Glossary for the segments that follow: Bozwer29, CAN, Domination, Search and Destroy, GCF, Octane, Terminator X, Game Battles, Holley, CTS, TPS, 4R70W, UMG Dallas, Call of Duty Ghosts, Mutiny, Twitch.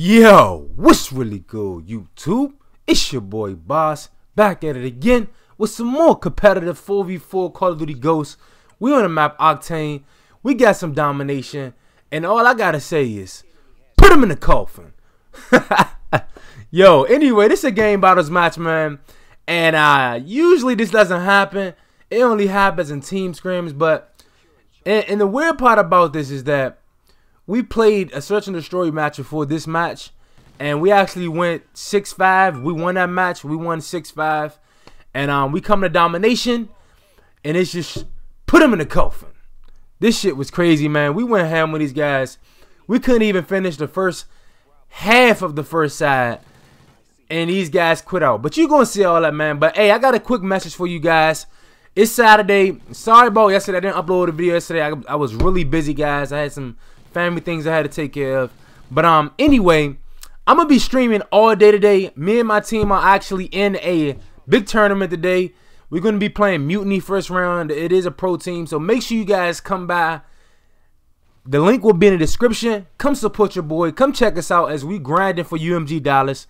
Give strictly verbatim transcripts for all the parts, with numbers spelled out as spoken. Yo, what's really good, YouTube? It's your boy Boz back at it again with some more competitive four v four Call of Duty Ghosts. We on the map Octane. We got some domination, and all I gotta say is put him in the coffin. Yo, anyway, this is a Game Battles match, man, and uh, usually this doesn't happen. It only happens in team scrims, but and, and the weird part about this is that we played a Search and Destroy match before this match, and we actually went six five. We won that match. We won six five. And um, we come to Domination, and it's just put them in the coffin. This shit was crazy, man. We went ham with these guys. We couldn't even finish the first half of the first side, and these guys quit out. But you're going to see all that, man. But, hey, I got a quick message for you guys. It's Saturday. Sorry about yesterday. I didn't upload a video yesterday. I, I was really busy, guys. I had some family things I had to take care of, but um anyway, I'm gonna be streaming all day today. Me and my team are actually in a big tournament today. We're gonna be playing Mutiny first round. It is a pro team, so make sure you guys come by. The link will be in the description. Come support your boy. Come check us out as we grinding for U M G Dallas.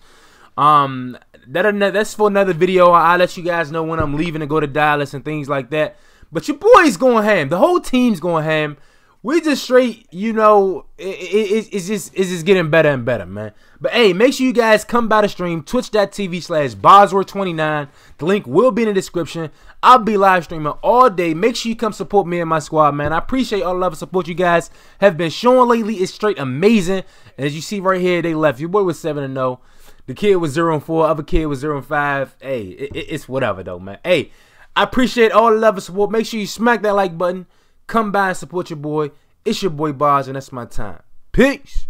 Um that that's for another video. I'll let you guys know when I'm leaving to go to Dallas and things like that. But your boy's going ham. The whole team's going ham. We just straight, you know, it, it, it's, just, it's just getting better and better, man. But, hey, make sure you guys come by the stream, twitch dot t v slash bozwer twenty-nine. The link will be in the description. I'll be live streaming all day. Make sure you come support me and my squad, man. I appreciate all the love and support you guys have been showing lately. It's straight amazing. And as you see right here, they left. Your boy was seven and oh. The kid was zero and four. Other kid was zero and five. Hey, it, it, it's whatever, though, man. Hey, I appreciate all the love and support. Make sure you smack that like button. Come by and support your boy. It's your boy Boz, and that's my time. Peace.